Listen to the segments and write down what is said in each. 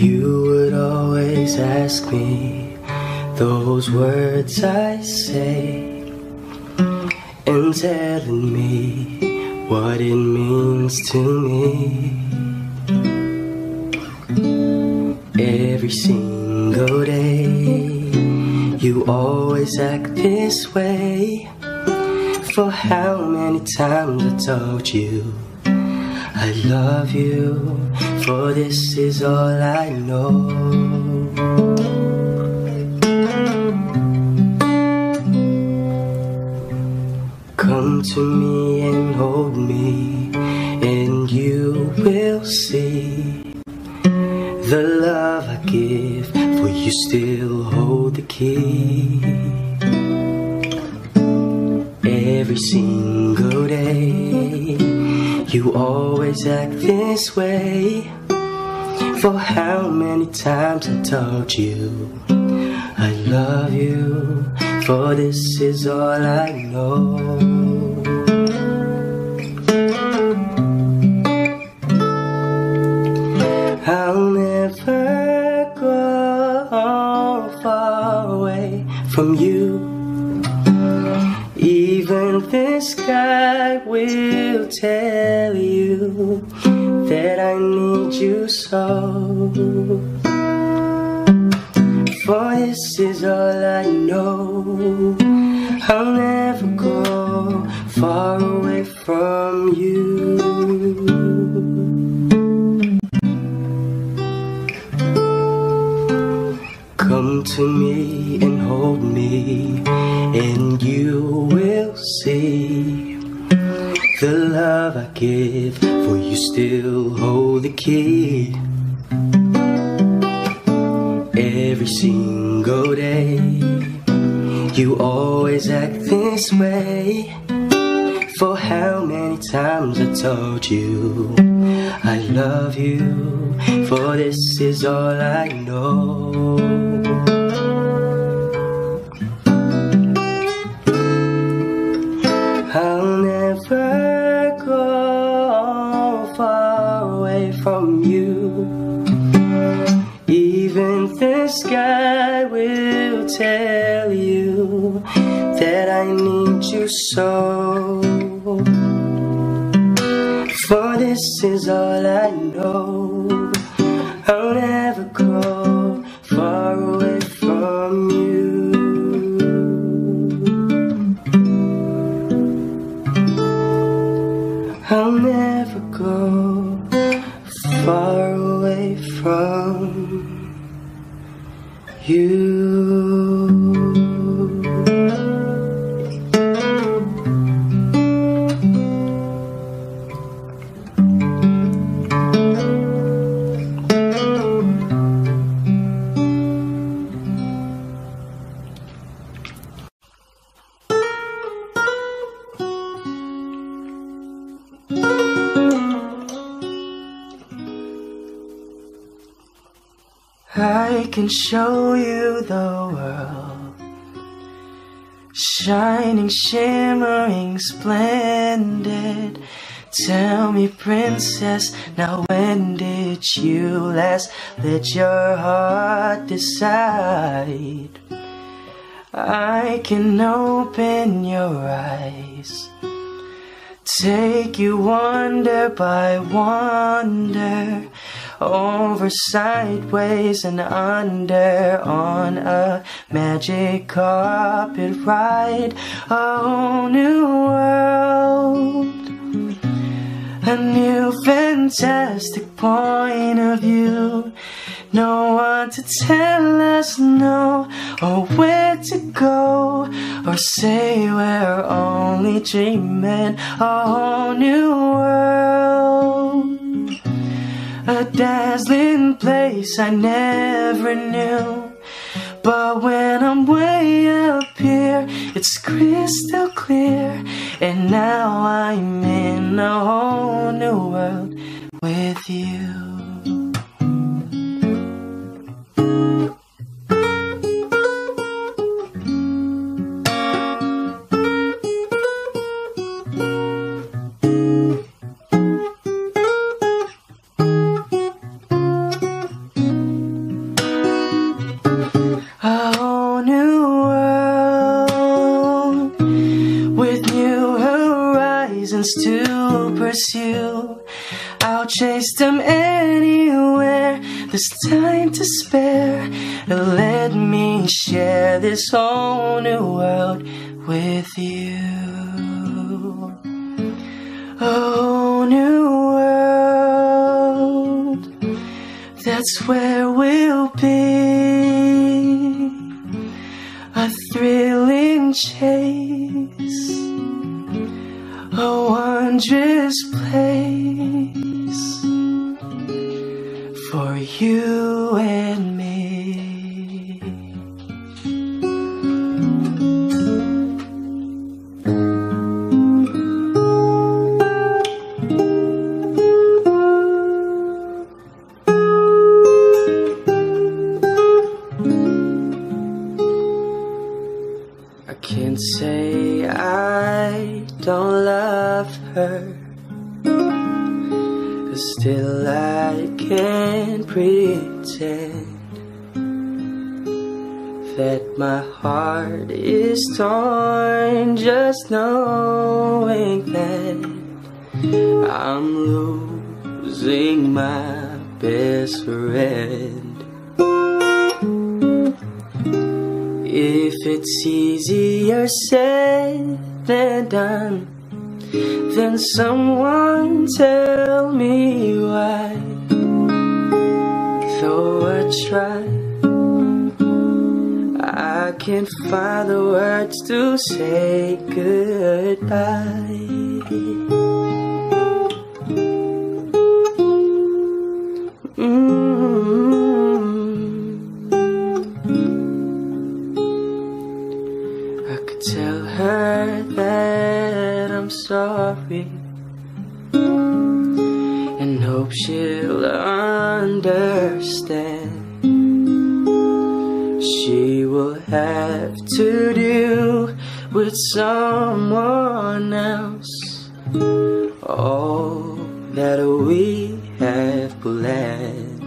You would always ask me those words I say, and telling me what it means to me. Every single day you always act this way. For how many times I told you I love you, for this is all I know. Come to me and hold me, and you will see the love I give, for you still hold the key. Every single day you always act this way. For how many times I told you I love you, for this is all I know. I'll never go far away from you. Even the sky will tell you that I need you so. For this is all I know. I'll never go far away from you. Come to me and hold me, and you will see the love I give, for you still hold the key. Every single day you always act this way. For how many times I told you I love you, for this is all I know. I'll never go far away from you. Even the sky will tell you that I need you so. For this is all I know. I'll never go far away from you. I'll never go far away from you. I can show you the world, shining, shimmering, splendid. Tell me, princess, now when did you last let your heart decide? I can open your eyes, take you wonder by wonder, over, sideways, and under, on a magic carpet ride. A whole new world, a new fantastic point of view. No one to tell us no, or where to go, or say we're only dreaming. A whole new world, a dazzling place I never knew. But when I'm way up here, it's crystal clear. And now I'm in a whole new world with you. system anywhere. There's time to spare. Let me share this whole new world with you. Oh, new world, that's where we'll be. A thrilling chase, a wondrous place for you and me. I can't say I don't love her, 'cause still I can't pretend that my heart is torn just knowing that I'm losing my best friend. If it's easier said than done, then someone tell me why. Though I try, I can't find the words to say goodbye. I could tell her that I'm sorry and hope she'll understand. She will have to deal with someone else all that we have planned.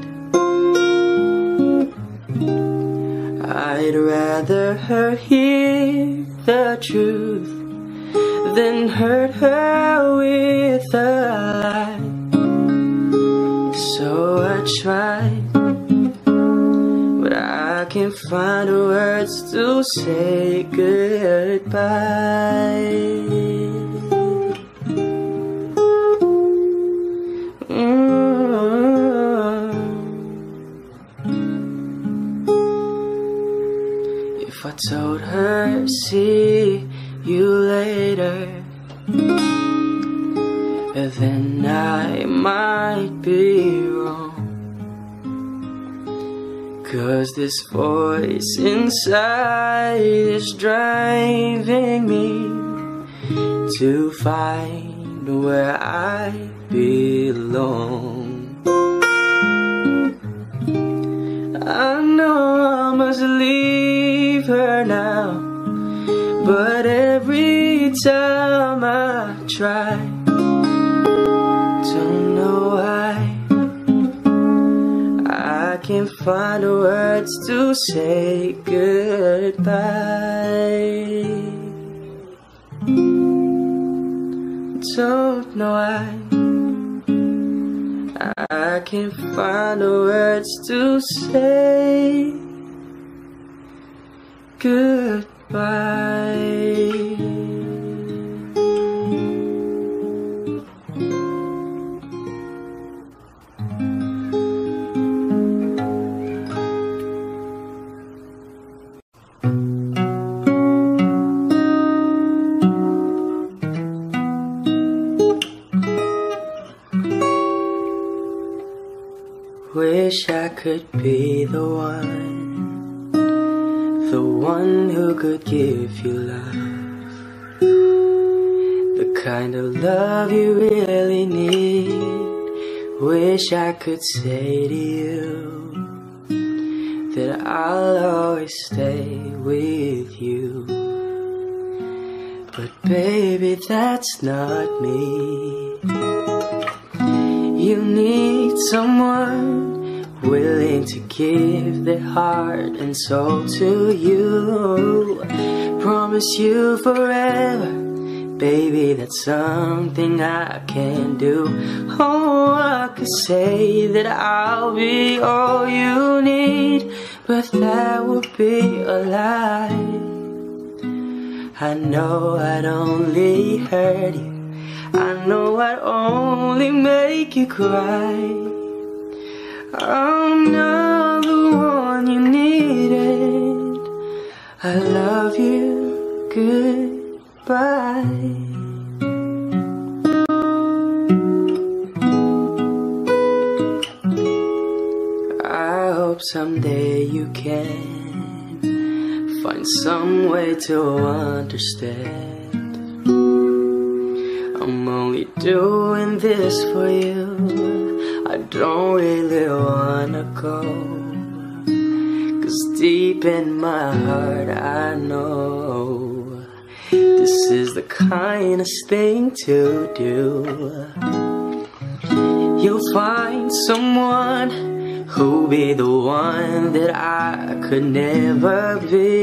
I'd rather her hear the truth than hurt her with a lie. So I tried, but I can't find the words to say goodbye. If I told her, see you later, then I might be wrong, 'cause this voice inside is driving me to find where I belong. I know I must leave her now, but every time I try, don't know why, I can't find the words to say goodbye. Don't know why, I can't find the words to say goodbye. Wish I could be the one who could give you love, the kind of love you really need. Wish I could say to you that I'll always stay with you, but baby, that's not me. You need someone willing to give their heart and soul to you. Promise you forever, baby, that's something I can't do. Oh, I could say that I'll be all you need, but that would be a lie. I know I'd only hurt you, I know I'd only make you cry. I'm not the one you needed. I love you, goodbye. I hope someday you can find some way to understand. I'm only doing this for you, I don't really wanna go, 'cause deep in my heart I know this is the kindest thing to do. You'll find someone who'll be the one that I could never be,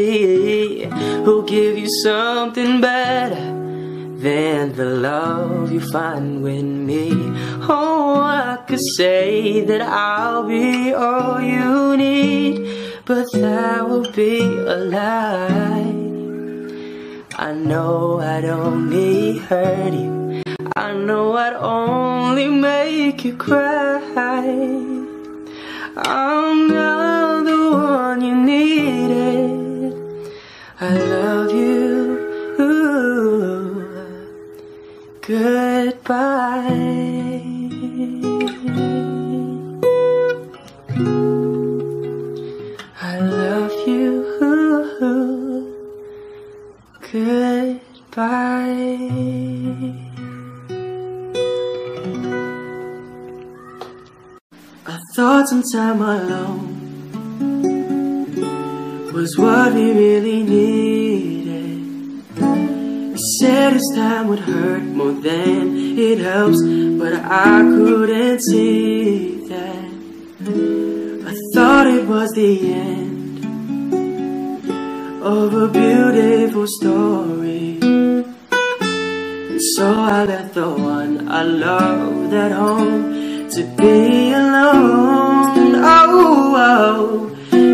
who'll give you something better than the love you find with me. Oh, I could say that I'll be all you need, but that would be a lie. I know I'd only hurt you, I know I'd only make you cry. I'm not the one you needed. I love you, ooh, goodbye. I love you, goodbye. I thought some time alone was what we really needed. Said his time would hurt more than it helps, but I couldn't see that. I thought it was the end of a beautiful story, and so I left the one I loved at home to be alone. Oh, oh.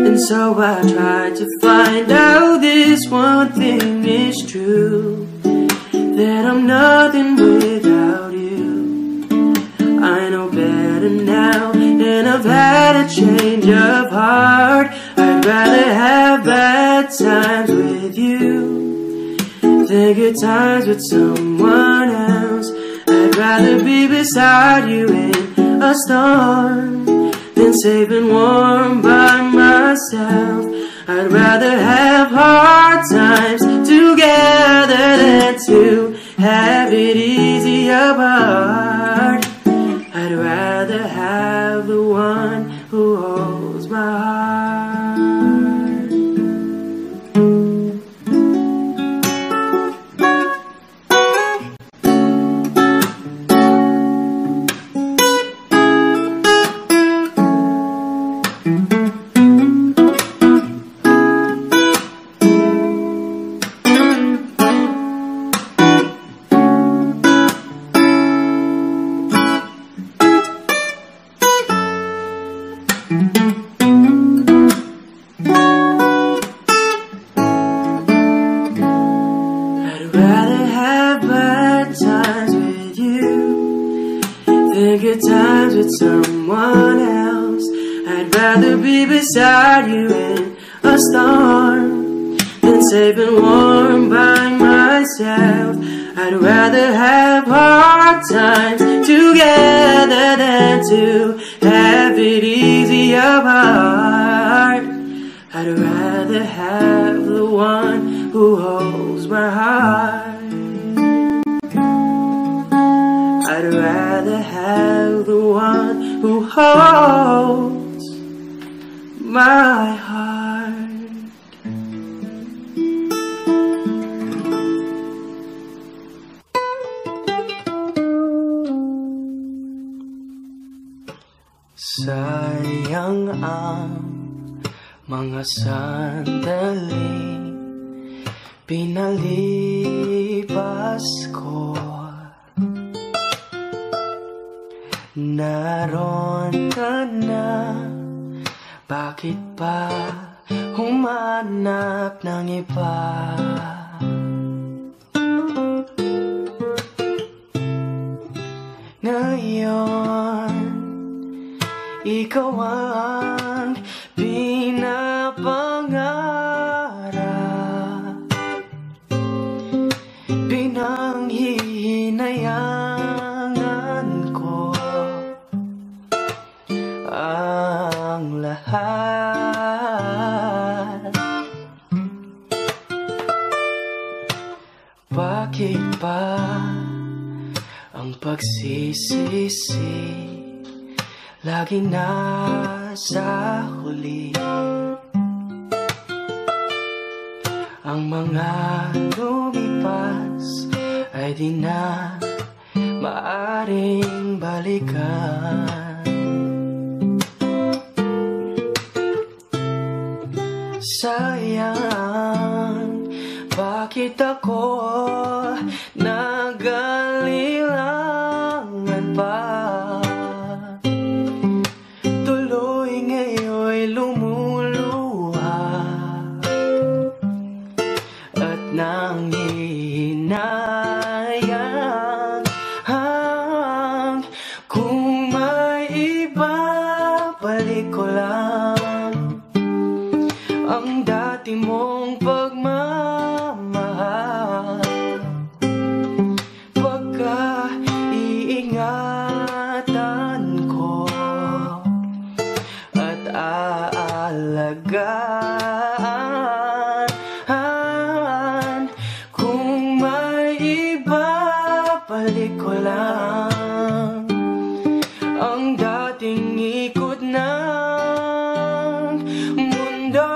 And so I tried to find out this one thing is true, that I'm nothing without you. I know better now, and I've had a change of heart. I'd rather have bad times with you than good times with someone else. I'd rather be beside you in a storm than safe and warm by myself. I'd rather have hard times together than to have it easy apart. I'd rather have the one who holds my heart. Good times with someone else. I'd rather be beside you in a storm than safe and warm by myself. I'd rather have hard times together than to have it easy apart. I'd rather have the one who holds my heart. I'd rather have the one who holds my heart. Sayang ang mga sandaling pinalipas Pasko naroon ka na, bakit pa humanap ng iba? Ngayon, ikaw ang pinapangarap, pinanghihinayangan ko ang lahat. Bakit pa ang pagsisisi lagi nasa huli? Ang mga lumipas ay di na maaring balikan. Sayang, bakit ako nagalilangan pa? Ang dati mong pagmamahal, pagka-iingatan ko at aalagaan. Kung may ibabalik ko lang ang dating ikot ng mundo.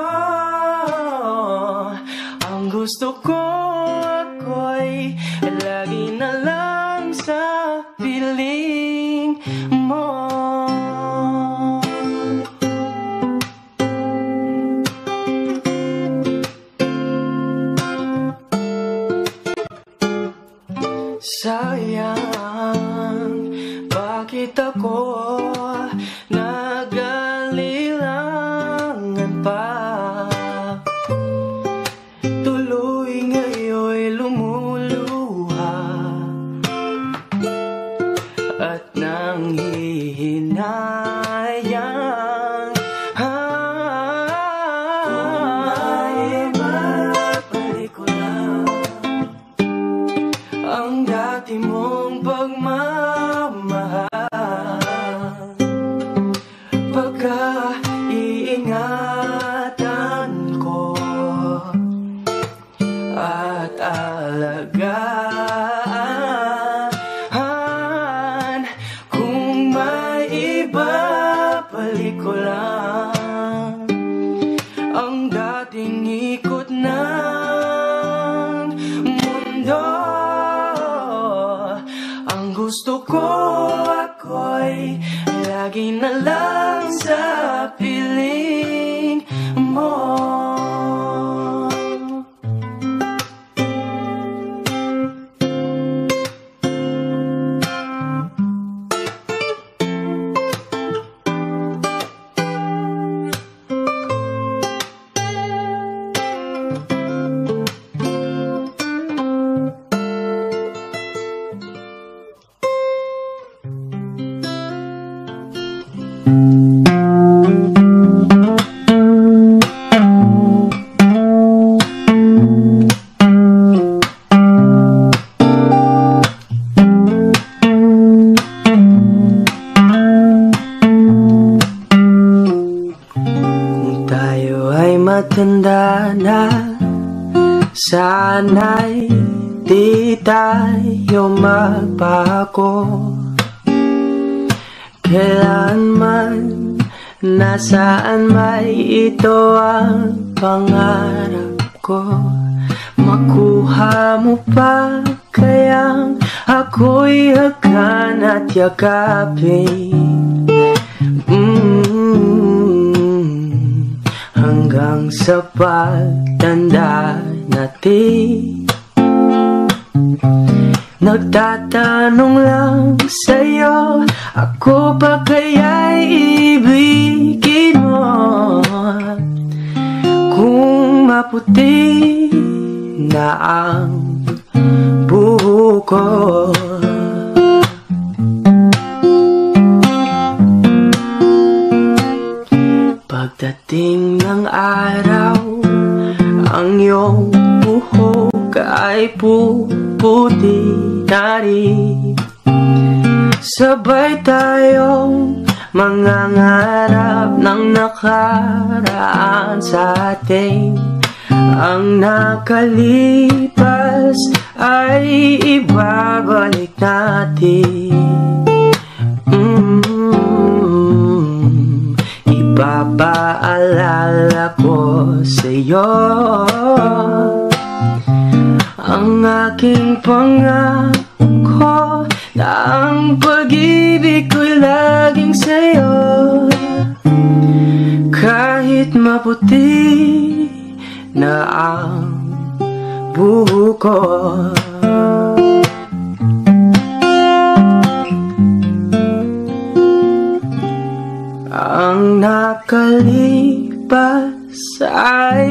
Gusto ko ako'y lagi na lang sa piling mo. Sayang, bakit ako nagalilangan pa? At nang hihinayang ang dati mong pagmamahal, pagka-iingatan ko at alagaan. Ang dating ikot ng mundo. Ang gusto ko ako'y lagi na lang sa piling mo. Kung tayo ay matanda na, sana'y di tayo magbago. Kailanman, nasaan may ito ang pangarap ko. Makuha mo pa kayang ako'y hagan at yakapin. Hanggang sa pagtanda natin, Nagtatanong lang sa'yo, ako ba kaya'y ibigin mo? Kung maputi na ang buhok ko, pagdating ng araw, ang iyong buhok ay puputi na rin. Sabay tayong mangangarap ng nakaraan sa atin. Ang nakalipas ay ibabalik natin. Ipapaalala ko sa'yo ang aking pangako na ang pag-ibig ko'y laging sa'yo. Kahit maputi na ang buhok ko, ang nakalipas ay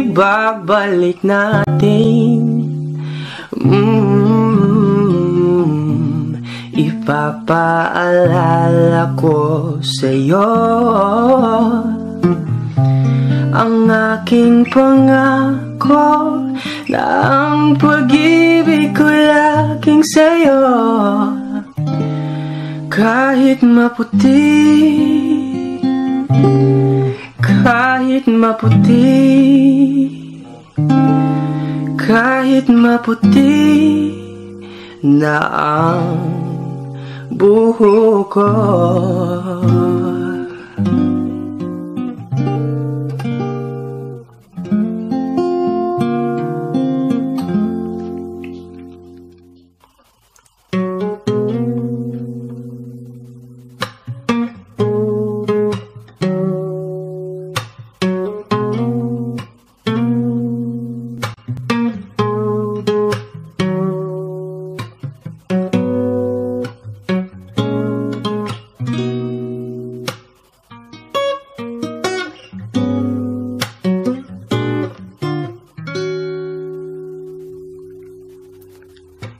ibabalik natin. Ipapaalala ko sa'yo ang aking pangako na ang pag-ibig ko'y aking sa'yo. Kahit maputi, kahit maputi na ang buhok ko.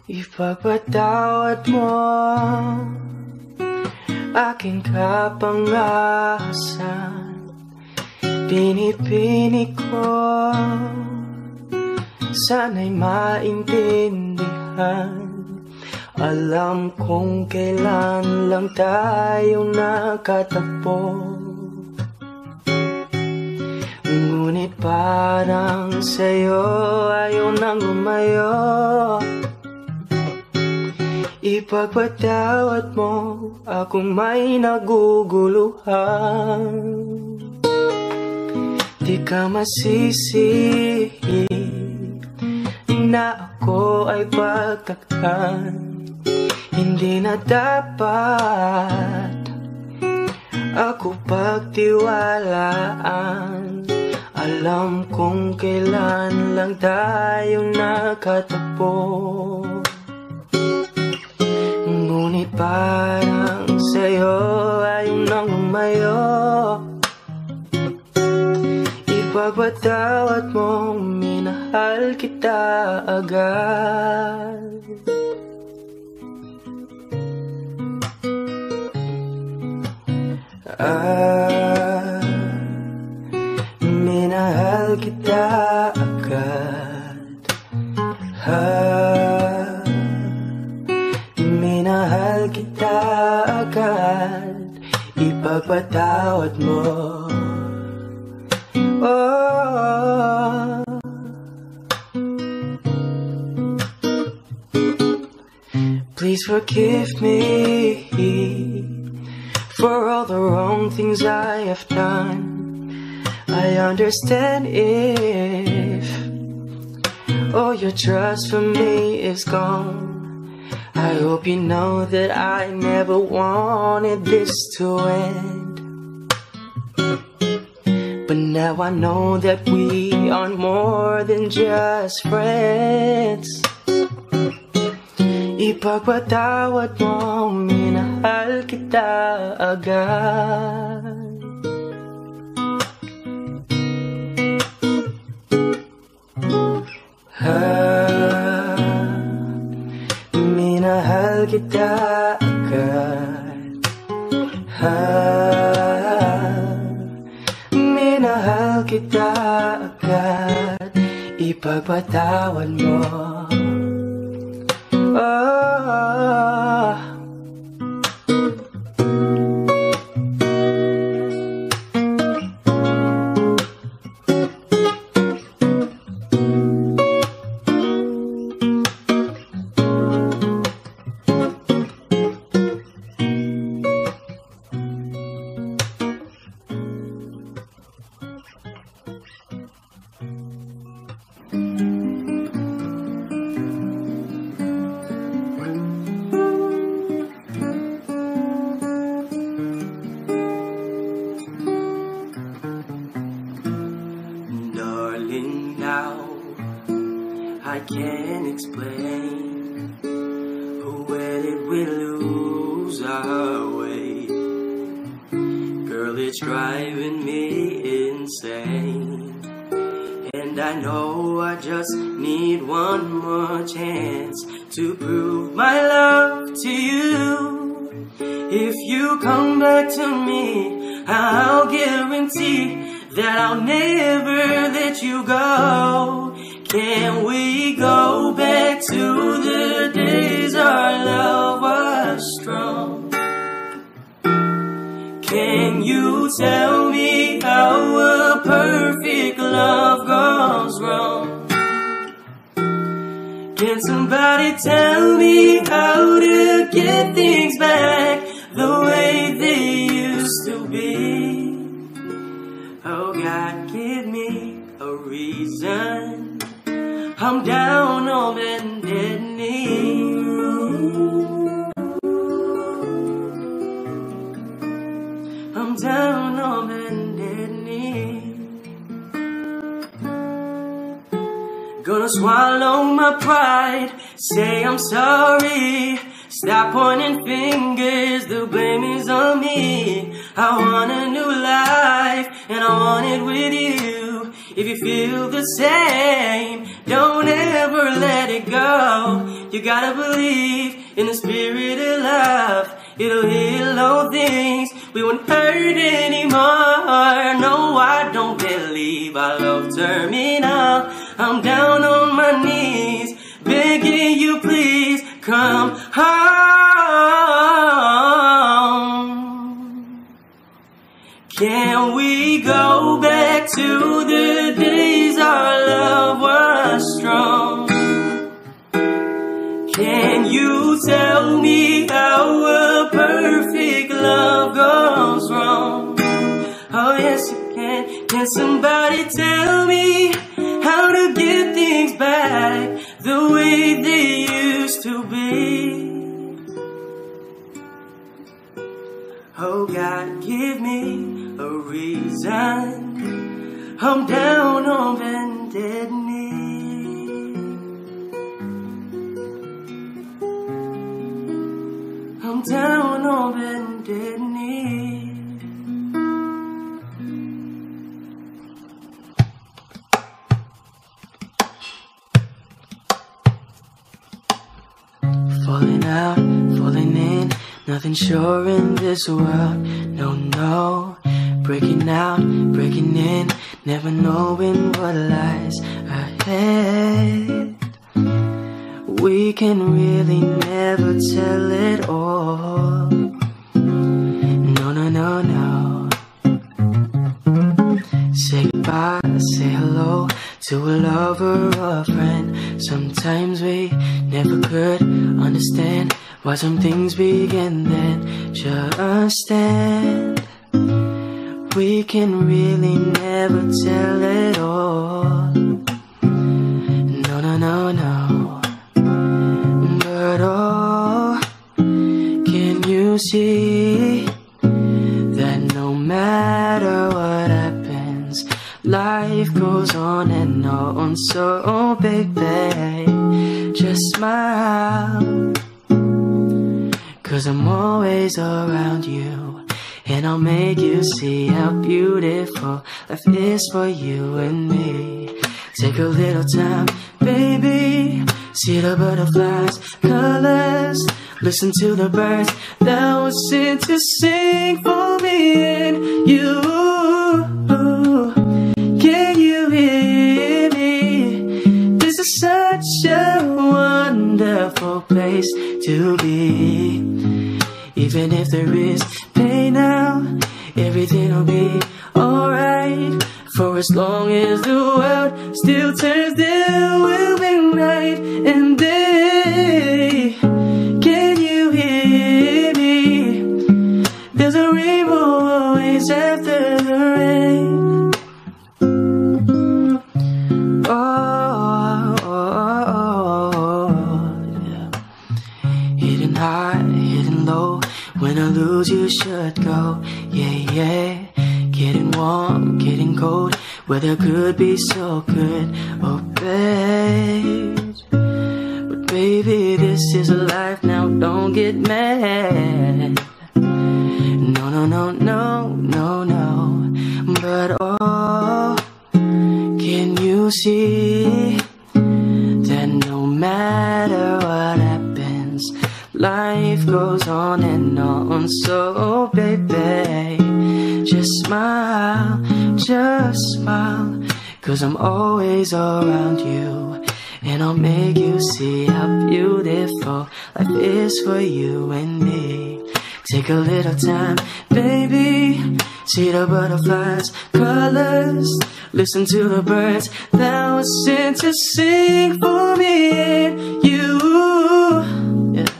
Ipapatawad mo aking kapangasan. Pinipini ko, sana'y maintindihan. Alam kong kailan lang tayo nakatagpo, ngunit parang sa'yo ayaw nang lumayo. Ipagpatawad mo akong may naguguluhan. Di ka masisi na ako ay pagtaktan. Hindi na dapat ako pagtiwalaan. Alam kong kailan lang tayo nakatagpo, ngunit parang sa'yo ayaw nang umayo. Ipagpatawad mo, minahal kita agad. Minahal kita agad. Minahal kita agad. Ipagpatawad mo, oh. Please forgive me for all the wrong things I have done. I understand if all your trust for me is gone. I hope you know that I never wanted this to end, but now I know that we aren't more than just friends. Ipagpatawad mo, minahal kita agad. Minahal kita agad. Minahal kita agad. Ipagpatawad mo. Oh. I can't explain where did we lose our way. Girl, it's driving me insane, and I know I just need one more chance to prove my love to you. If you come back to me, I'll guarantee that I'll never let you go. Can we go back to the days our love was strong? Can you tell me how a perfect love goes wrong? Can somebody tell me how to get things back the way they used to be? Oh God, give me a reason. I'm down on bended knee. I'm down on bended knee. Gonna swallow my pride, say I'm sorry. Stop pointing fingers, the blame is on me. I want a new life, and I want it with you. If you feel the same, don't ever let it go. You gotta believe in the spirit of love. It'll heal all things, we won't hurt anymore. No, I don't believe our love terminal. I'm down on my knees, begging you please, come home. Can we go back to the days our love was strong? Can you tell me how a perfect love goes wrong? Oh yes you can. Can somebody tell me how to get things back the way they used to be? Oh God, give me a reason. I'm down on bended knee. I'm down on bended knee. Falling out, falling in, nothing sure in this world, no, no. Breaking out, breaking in, never knowing what lies ahead. We can really never tell it all. No, no, no, no. Say goodbye, say hello to a lover or a friend. Sometimes we never could understand why some things begin then just end. We can really never tell it all. No, no, no, no. But oh, can you see that no matter what happens, life goes on and on? So big, babe, just smile. 'Cause I'm always around you, and I'll make you see how beautiful life is for you and me. Take a little time, baby, see the butterflies, colors, listen to the birds that were sent to sing for me and you. Can you hear me? This is such a wonderful place to be. Even if there is pain now, everything'll be alright. For as long as the world still turns, there will be night and day. Can you hear me? There's a rainbow always after the rain. Oh, oh, oh, oh, yeah. Hidden high, hidden low. When I lose, you should go, yeah, yeah. Getting warm, getting cold, weather could be so good, oh, babe. But baby, this is life, now don't get mad. No, no, no, no, no, no. But oh, can you see that no matter what happens, life goes on, so baby, just smile, 'cause I'm always around you, and I'll make you see how beautiful life is for you and me. Take a little time, baby, see the butterflies, colors, listen to the birds that were sent to sing for me and you, yeah.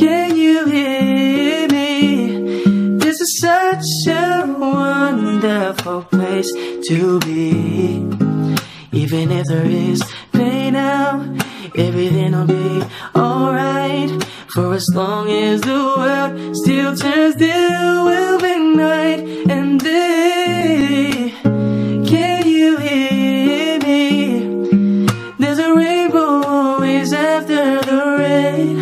Can you hear me? This is such a wonderful place to be. Even if there is pain now, everything'll be alright. For as long as the world still turns, there will be night and day. Can you hear me? There's a rainbow always after the rain.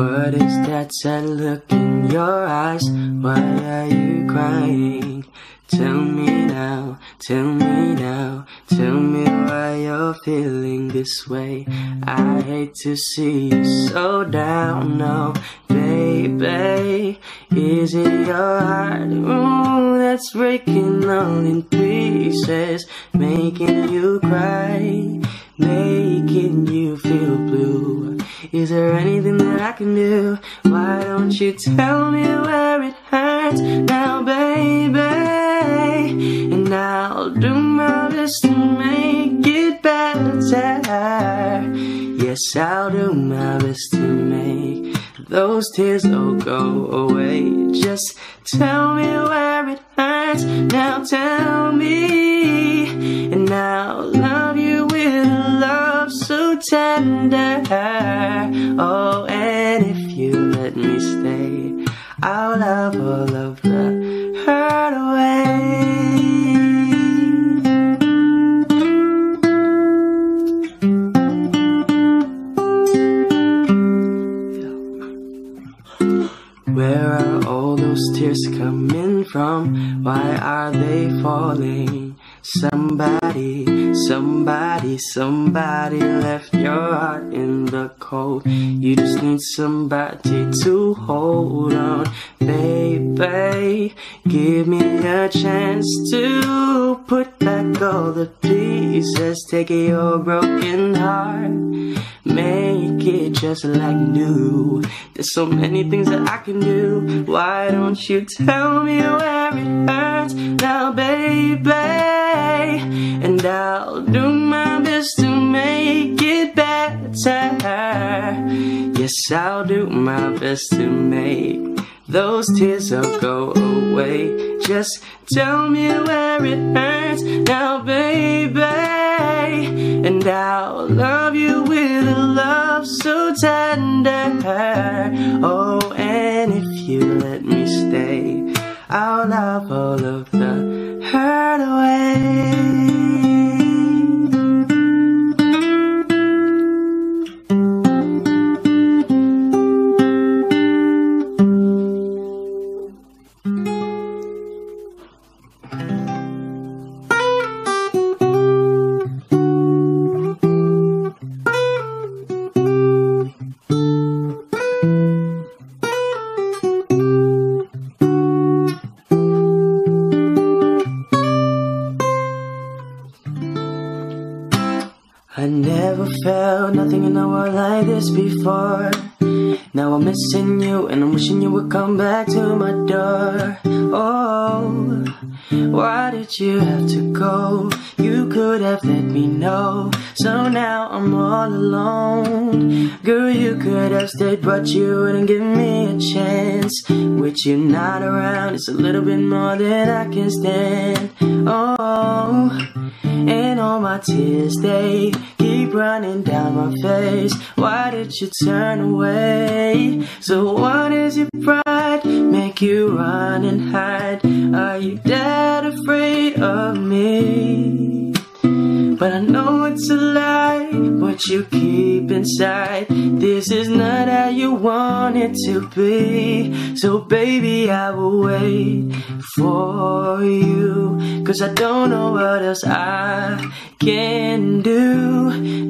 What is that sad look in your eyes? Why are you crying? Tell me now, tell me now. Tell me why you're feeling this way. I hate to see you so down, no, baby. Is it your heart? Ooh, that's breaking all in pieces, making you cry, making you feel blue. Is there anything that I can do? Why don't you tell me where it hurts now, baby? And I'll do my best to make it better. Yes, I'll do my best to make those tears all go away. Just tell me where it hurts now, tell me. And I'll love you with love so tender. Oh, and if you let me stay, I'll love all of the hurt away. Where are all those tears coming from? Why are they falling? Somebody, somebody, somebody left your heart in the cold. You just need somebody to hold on, baby. Give me a chance to put back all the pieces. Take your broken heart, make it just like new. There's so many things that I can do. Why don't you tell me where it hurts now, baby? And I'll do my best to make it better. Yes, I'll do my best to make those tears will go away. Just tell me where it hurts now, baby, and I'll love you with a love so tender. Oh, and if you let me stay, I'll love all of the hurt away. I never felt nothing in the world like this before. Now I'm missing you and I'm wishing you would come back to my door. Oh, why did you have to go? You could have let me know. So now I'm all alone. Girl, you could have stayed, but you wouldn't give me a chance. With you not around, it's a little bit more than I can stand. Oh, and all my tears, they keep running down my face. Why did you turn away? So what is your pride? Make you run and hide. Are you that afraid of me? But I know it's a lie, what you keep inside. This is not how you want it to be. So baby, I will wait for you, 'cause I don't know what else I can do.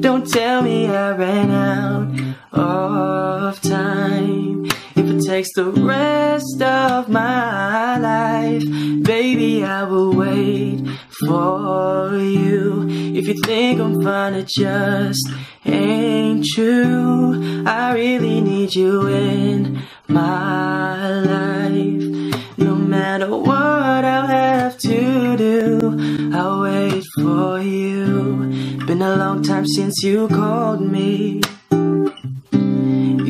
Don't tell me I ran out of time. If it takes the rest of my life, baby, I will wait for you. If you think I'm fine, it just ain't true. I really need you in my life. No matter what I'll have to do, I'll wait for you. Been a long time since you called me.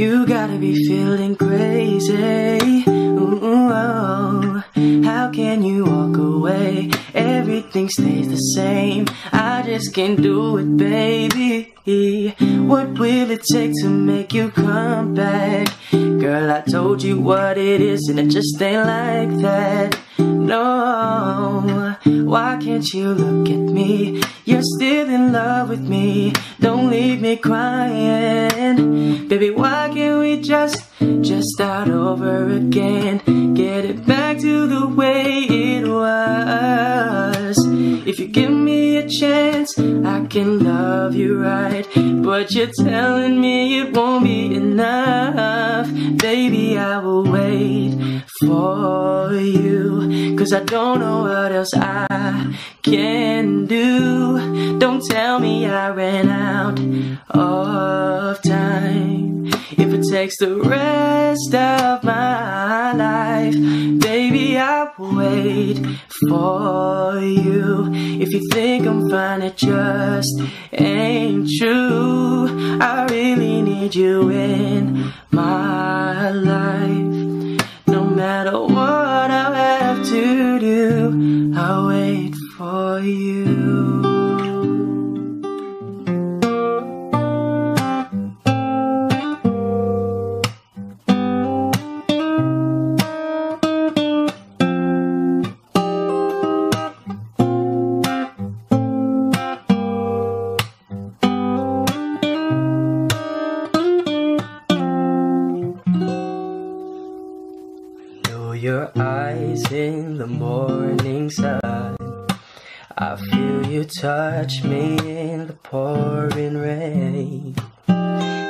You gotta be feeling crazy. Ooh, oh. How can you walk away? Everything stays the same. I just can't do it, baby. What will it take to make you come back? Girl, I told you what it is, and it just ain't like that. No, why can't you look at me? You're still in love with me. Don't leave me crying. Baby, why can't we just start over again? Get it back to the way it was. If you give me a chance, I can love you right. But you're telling me it won't be enough. Baby, I will wait for you, 'cause I don't know what else I can do. Don't tell me I ran out of time. If it takes the rest of my life, baby, I'll wait for you. If you think I'm fine, it just ain't true. I really need you in my life. No matter what I'll have to do, I'll wait for you. Your eyes in the morning sun, I feel you touch me in the pouring rain.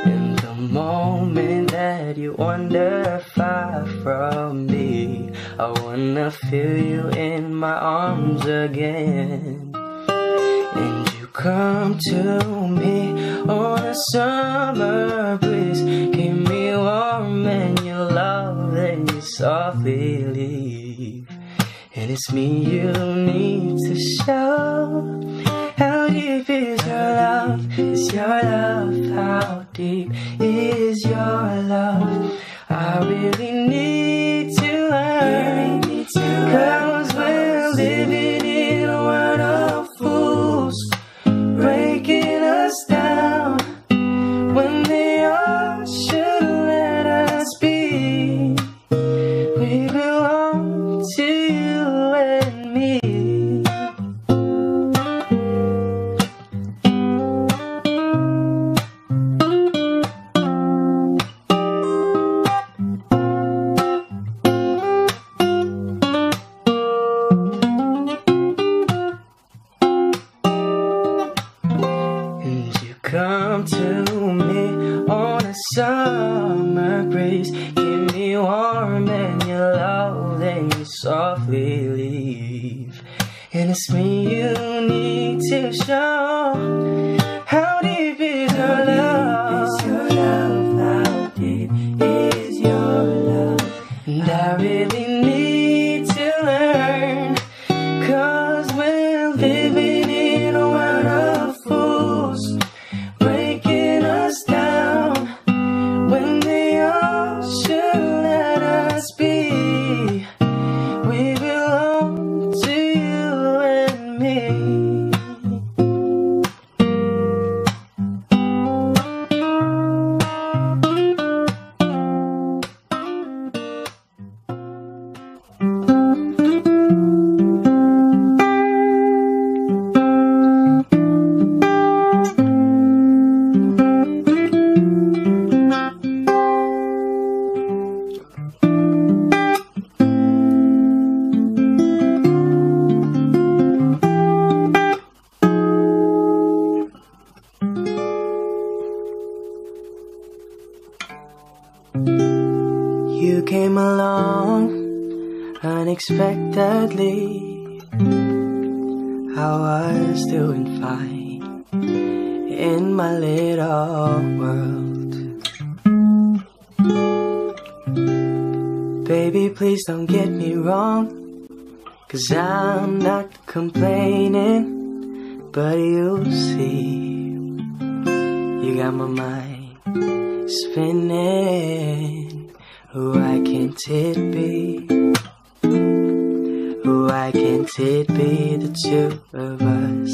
And the moment that you wander far from me, I wanna feel you in my arms again. And you come to me on a summer breeze, keep me warm and you love and you softly leave. And it's me you need to show how deep is your love, is your love, how deep is your love. I really need to come to me on a summer breeze. Keep me warm and your love, then you softly leave. And it's me you need to show how deep is your love. How deep is your love? And I really need to learn, cause we're living in a world of fools, breaking us down when they all should let us be. We belong to you and me. You came along unexpectedly. I was doing fine in my little world. Baby, please don't get me wrong, cause I'm not complaining. But you see, you got my mind spinning. Why can't it be? Why can't it be the two of us?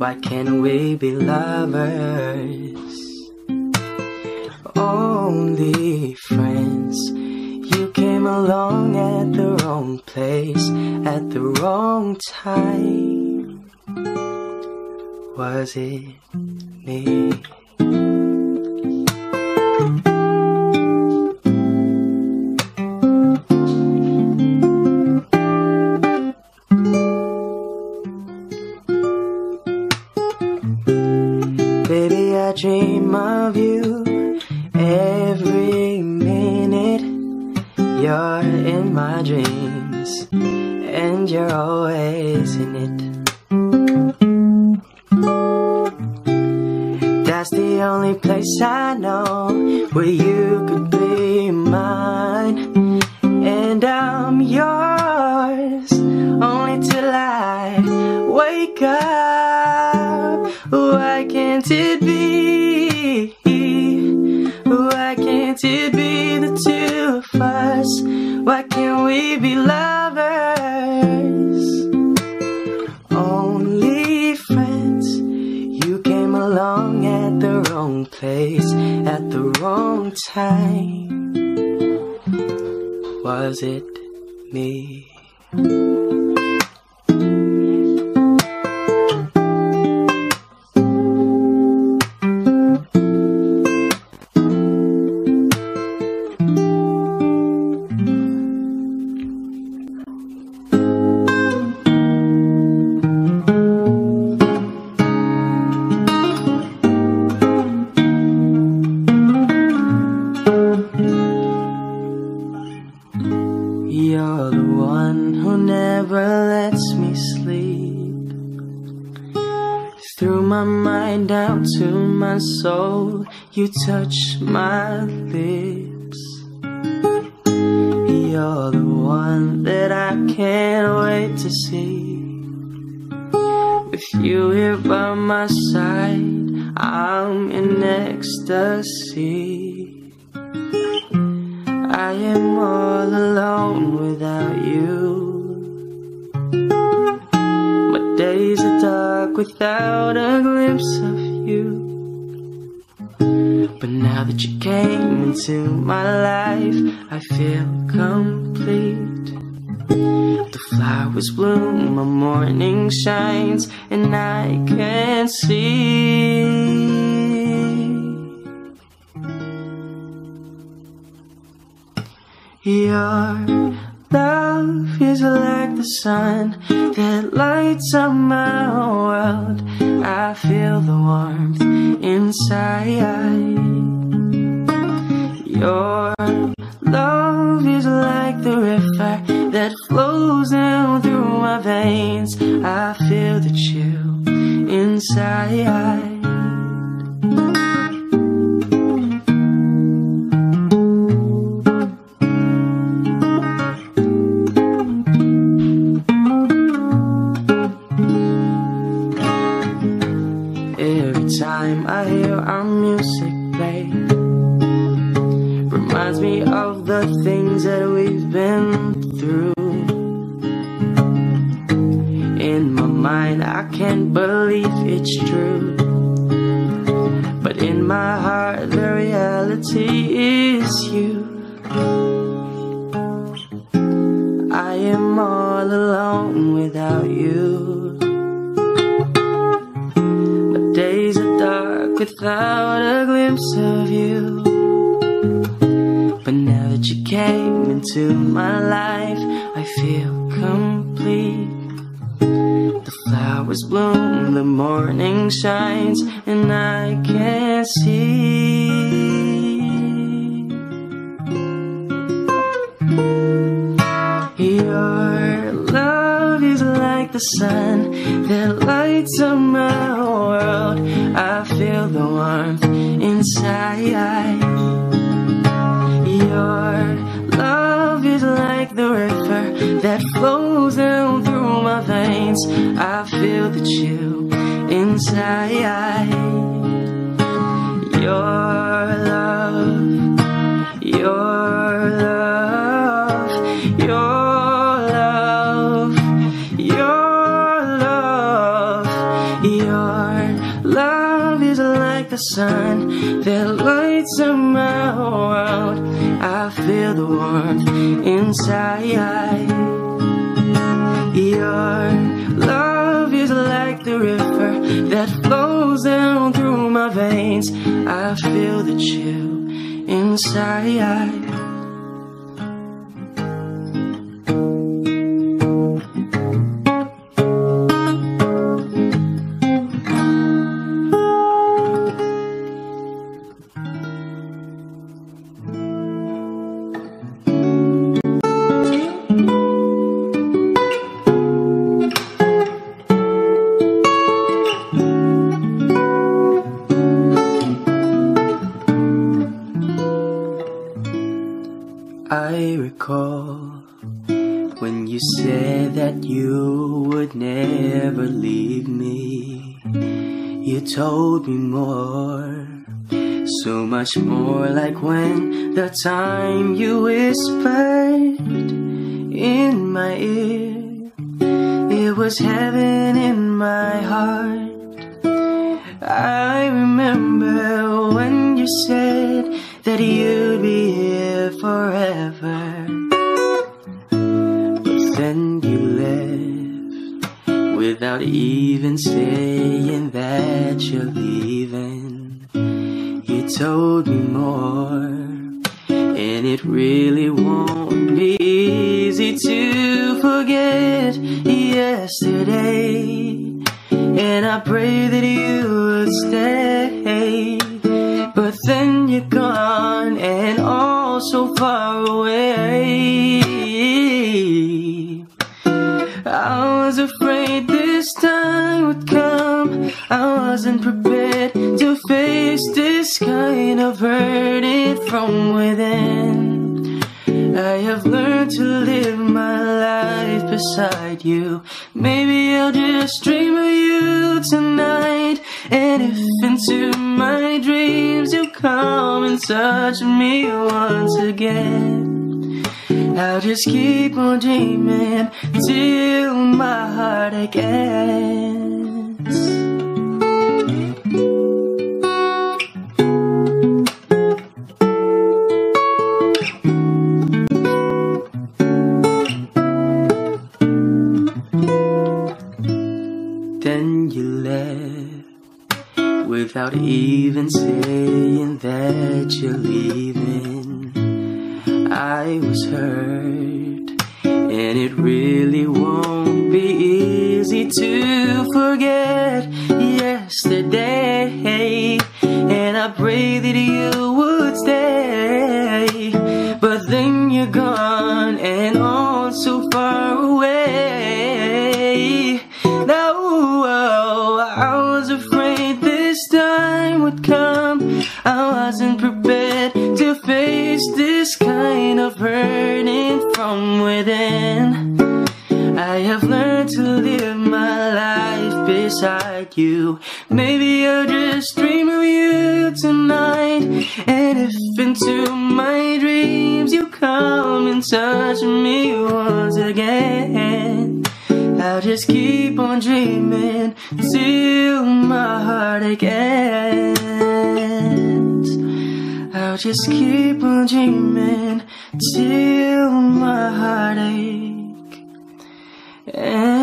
Why can't we be lovers? Only friends. You came along at the wrong place, at the wrong time. Was it me? Baby, I dream of you every minute. You're in my dreams, and you're always in it. That's the only place I know where you could be mine, and I'm yours only till I wake up. Why can't it be? Why can't it be the two of us? Why can't we be lovers? Only friends. You came along at the wrong place, at the wrong time. Was it me? You're the one who never lets me sleep. Through my mind down to my soul, you touch my lips. You're the one that I can't wait to see. With you here by my side, I'm in ecstasy. I am all alone without you. My days are dark without a glimpse of you. But now that you came into my life, I feel complete. The flowers bloom, my morning shines, and I can see. You're Love is like the sun that lights up my whole world. I feel the warmth inside. Your love is like the river that flows down through my veins. I feel the chill inside. Time I hear our music play, reminds me of the things that we've been through. In my mind I can't believe it's true, but in my heart the reality is you. I am all alone without you. My days are dark without a glimpse of you. But now that you came into my life, I feel complete. The flowers bloom, the morning shines, and I can see. Your love is like the sun that lights up my whole world. I feel the warmth inside. Your love is like the river that flows down through my veins. I feel the chill inside. Your love, your sun that lights up my whole world. I feel the warmth inside. Your love is like the river that flows down through my veins. I feel the chill inside. I recall when you said that you would never leave me. You told me more, so much more, like when the time you whispered in my ear. It was heaven in my heart. I remember when you said that you'd be here forever. But then you left without even saying that you're leaving. You told me more, and it really won't be easy to forget yesterday. And I pray that you would stay. But then you're gone and all so far away. I was afraid this time would come. I wasn't prepared to face this kind of hurting from within. I have learned to live my life beside you. Maybe I'll just dream of you tonight. And if into my dreams you come and touch me once again, I'll just keep on dreaming till my heart aches. Then you left without even saying that you're leaving. I was hurt, It really won't be easy to forget yesterday, and I pray that you would stay. But then you're gone and all so far away. Now I was afraid this time would come. I wasn't prepared to face this kind of hurting from within. I have learned to live my life beside you. Maybe I'll just dream of you tonight, and if into my dreams you come and touch me once again, I'll just keep on dreaming till my heartache ends. I'll just keep on dreaming till my heartache ends.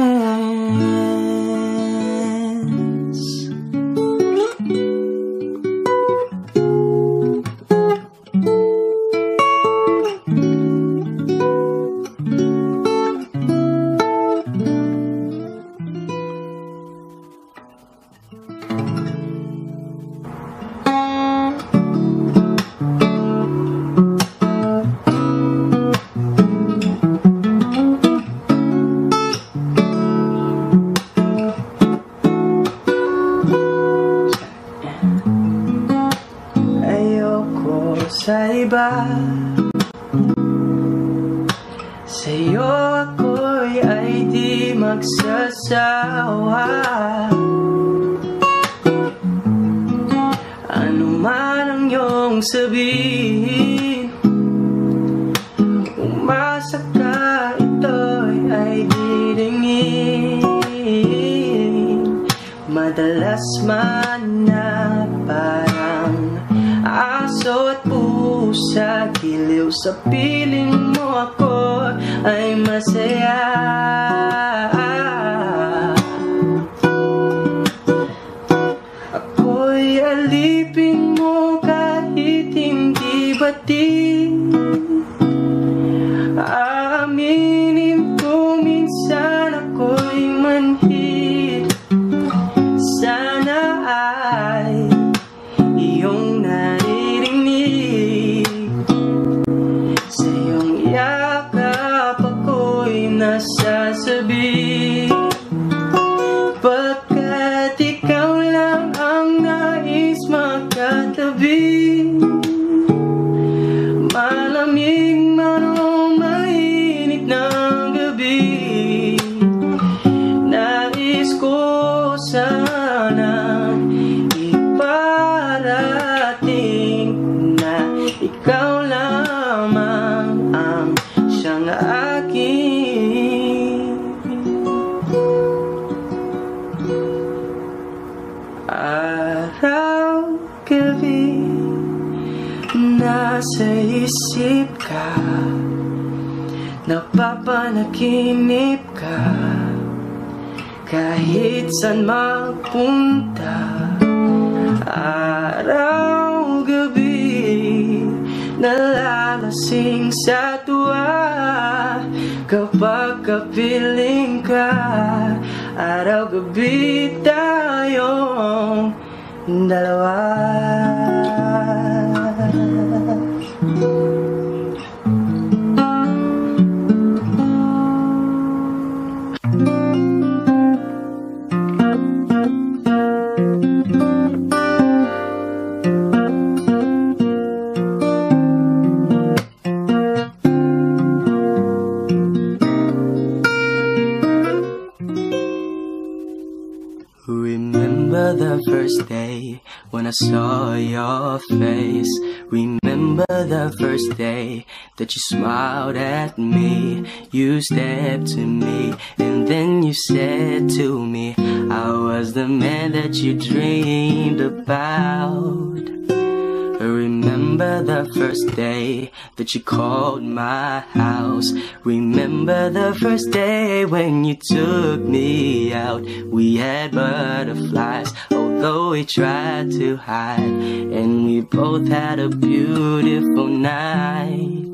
Saiba sa'yo ako'y ay di magsasawa. Ano man ang iyong sabihin, umasa ka, ito'y ay didingin. Madalas man na parang aso at pusa, giliw sa piling mo, ako ay masaya. Ako'y alipin mo kahit hindi batid. Aaminin ko minsan ako'y manhid. Sana ay iyong nasasabi, pagkat ikaw lang ang nais magkatabi. Malamig man o mainit ng gabi, nais ko sanang iparating na ikaw lamang ang siyang aking. Araw, gabi, nasa isip ka, napapanaginip ka, kahit saan magpunta. Araw, gabi, nalalasing sa tuwa kapag kapiling ka. Araw, gabi, tayong dalawa. Remember the first day when I saw your face. Remember the first day that you smiled at me. You stepped to me and then you said to me, I was the man that you dreamed about. Remember the first day that you called my house. Remember the first day when you took me out. We had butterflies, although we tried to hide, and we both had a beautiful night.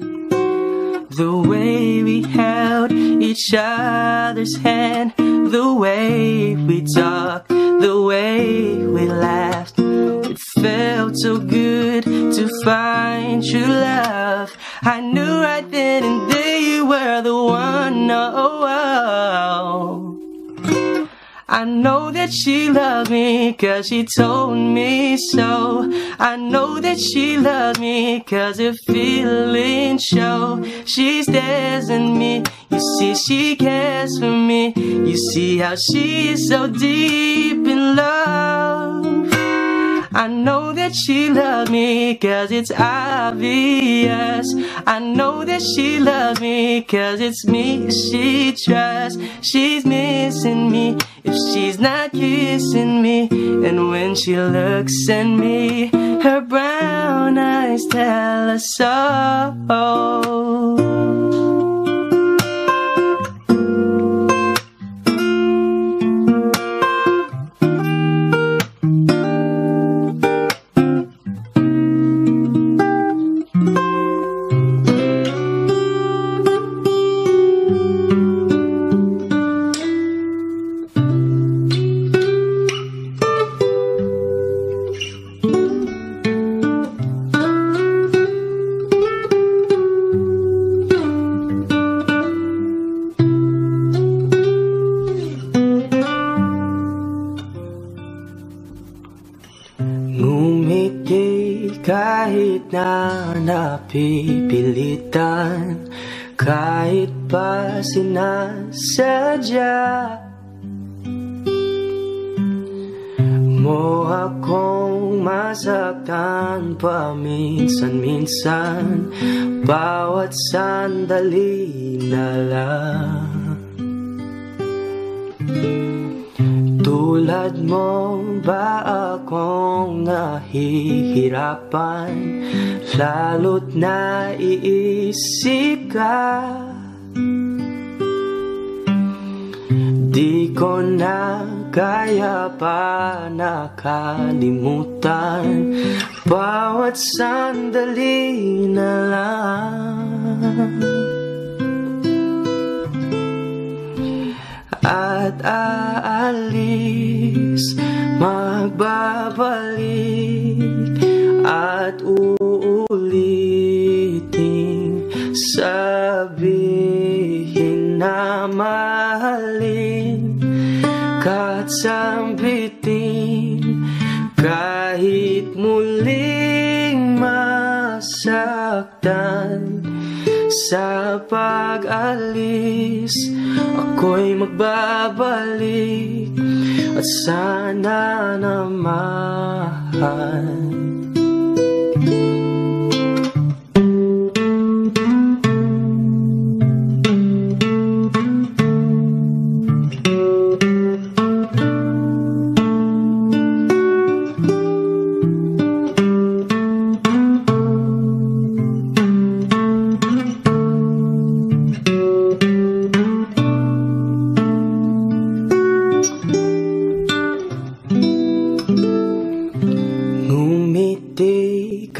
The way we held each other's hand, the way we talked, the way we laughed. It felt so good to find true love. I knew right then and there you were the one. Oh, I know that she loved me 'cause she told me so. I know that she loved me 'cause her feelings show. She stares at me, you see she cares for me. You see how she is so deep in love. I know that she loved me 'cause it's obvious. I know that she loved me 'cause it's me she trusts. She's missing me if she's not kissing me. And when she looks at me, her brown eyes tell us so. Kahit na napipilitan, kahit pa sinasadya mo akong masaktan paminsan-minsan, bawat sandali na lang. Tulad mo ba akong nahihirapan, lalo't naiisip ka? Di ko na kaya pa nakalimutan, bawat sandali na lang. At aalis, magbabalik, at uulitin sabihin na mahalin, ka't sambitin, kahit muling masaktan. Sa pag-alis, ako'y magbabalik at sana naman.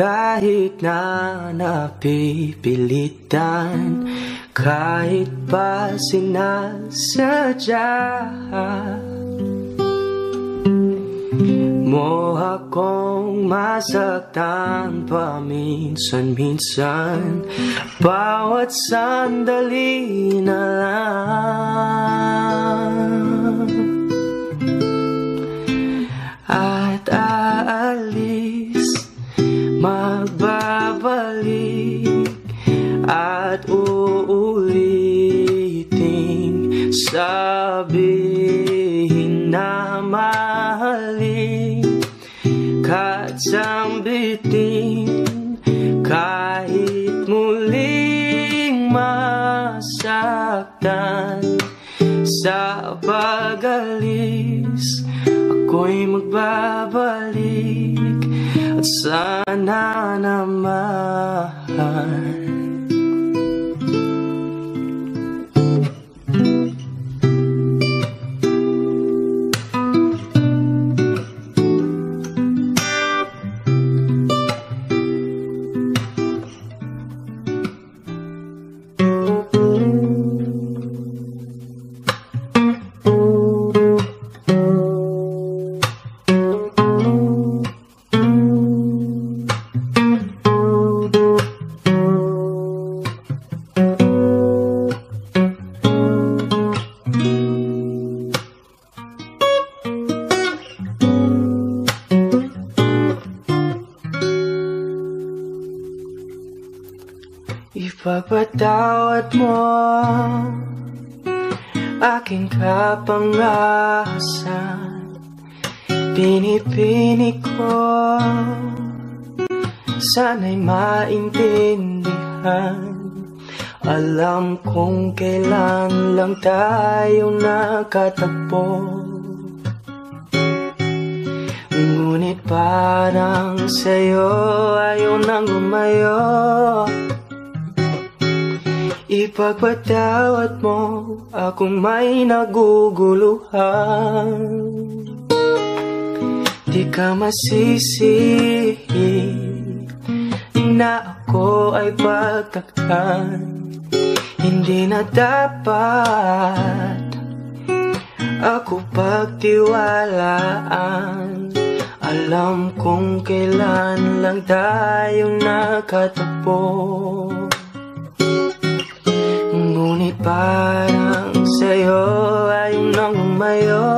Kahit na napipilitan, kahit pa sinasadya mo akong masaktan paminsan-minsan, bawat sandali na lang. At aalis, magbabalik, at uulitin sabihin na mahalin, ka't sambitin, kahit muling masaktan. Sa pag-alis, ako'y magbabalik at sana naman. Ipagpatawad mo aking kapangasan. Pinipini ko, sana'y maintindihan. Alam kong kailan lang tayo nakatagpo, ngunit parang sa'yo ayaw nang lumayo. Ipagpatawad mo akong may naguguluhan. Di ka masisihin na ako ay pagtaktan. Hindi na dapat ako pagtiwalaan. Alam kong kailan lang tayo nakatagpo, ngunit parang sa'yo ayaw nang umayo.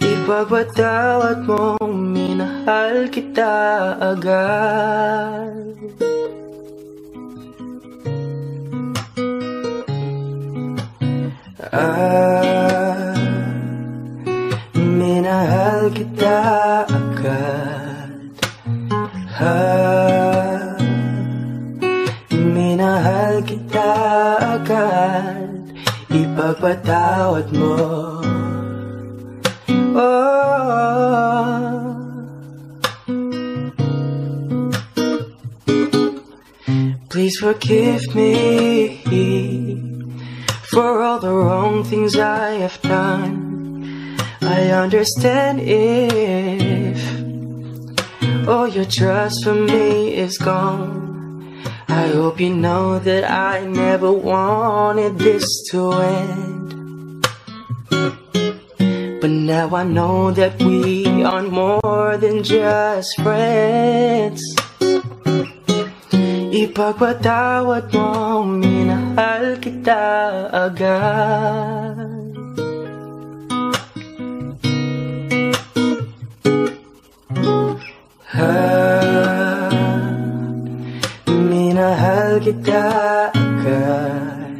Ipagpatawad mo, minahal kita agad. Minahal kita agad. Minahal kita agad. Ipagpatawad mo. Oh. Please forgive me for all the wrong things I have done. I understand if all your trust for me is gone. I hope you know that I never wanted this to end, but now I know that we aren't more than just friends. Ipagpatawad mo, minahal kita agad. Minahal kita agad.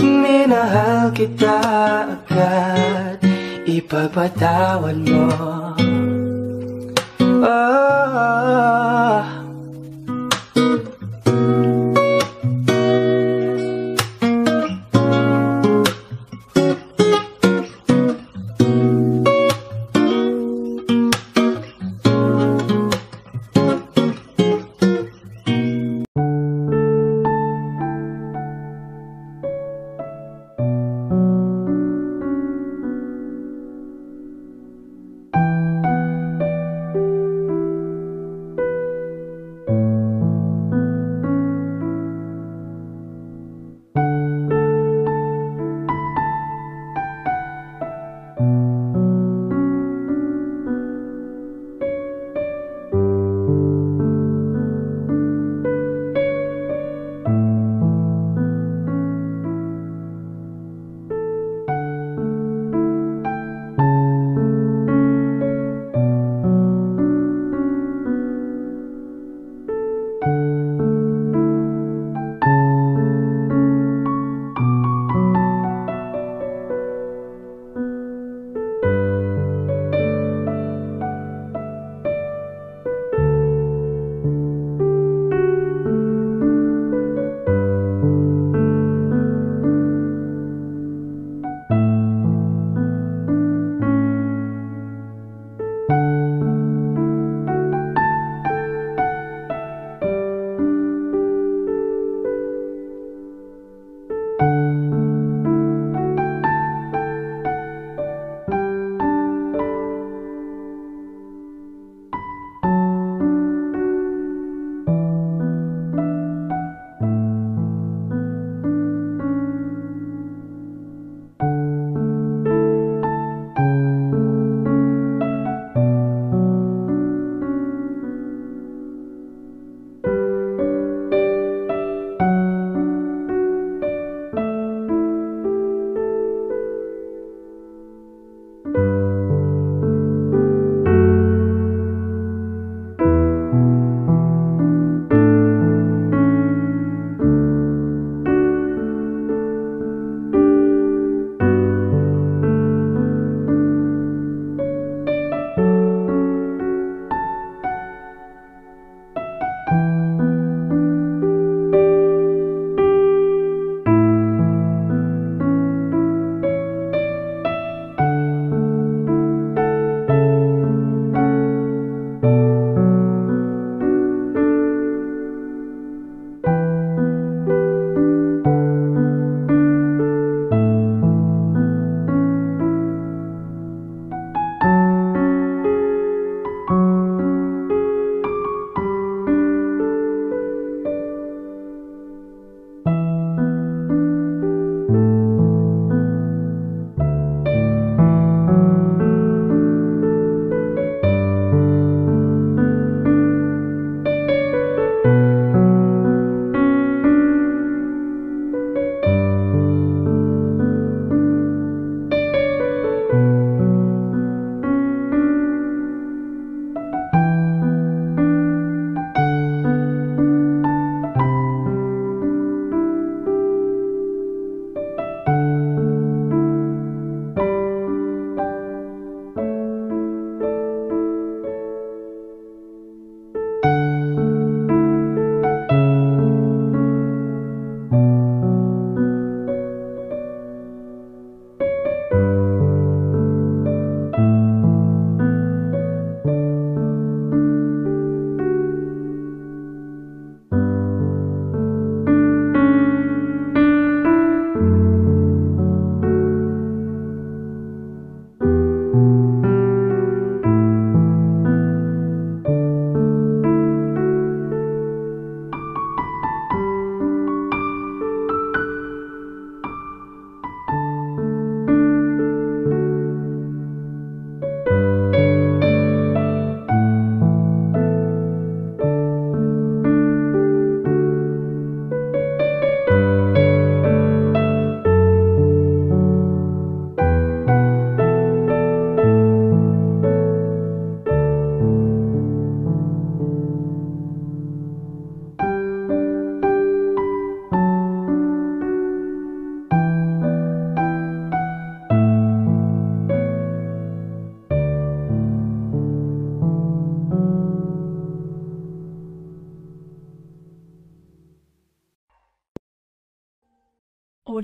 Minahal kita agad. Ipagpatawad mo. Ah.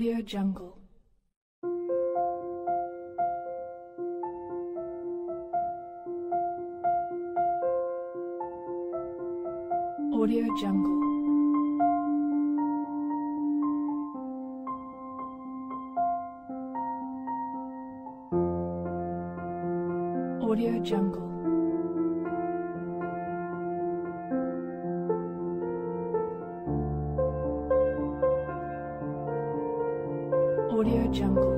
Audio Jungle. Audio Jungle. Audio Jungle. Audio Jungle.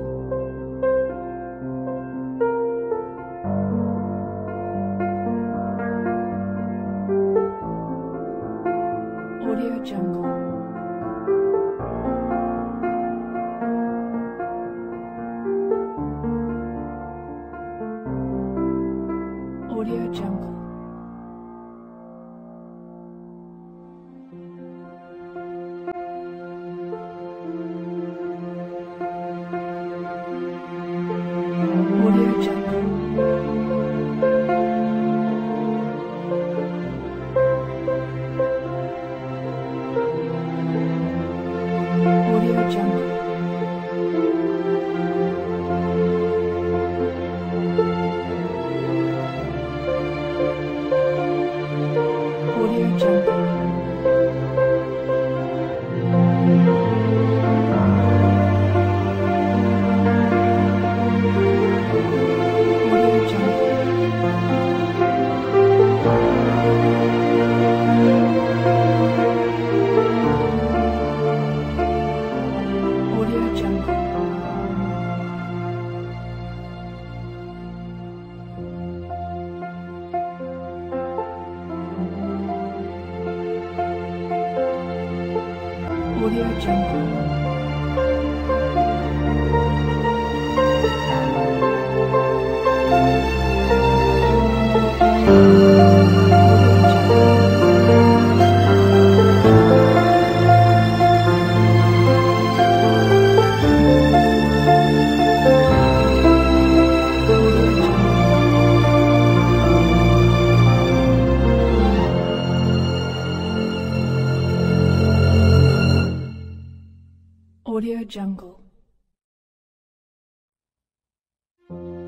Audio Jungle. Audio Jungle. Audio Jungle. Audio Jungle.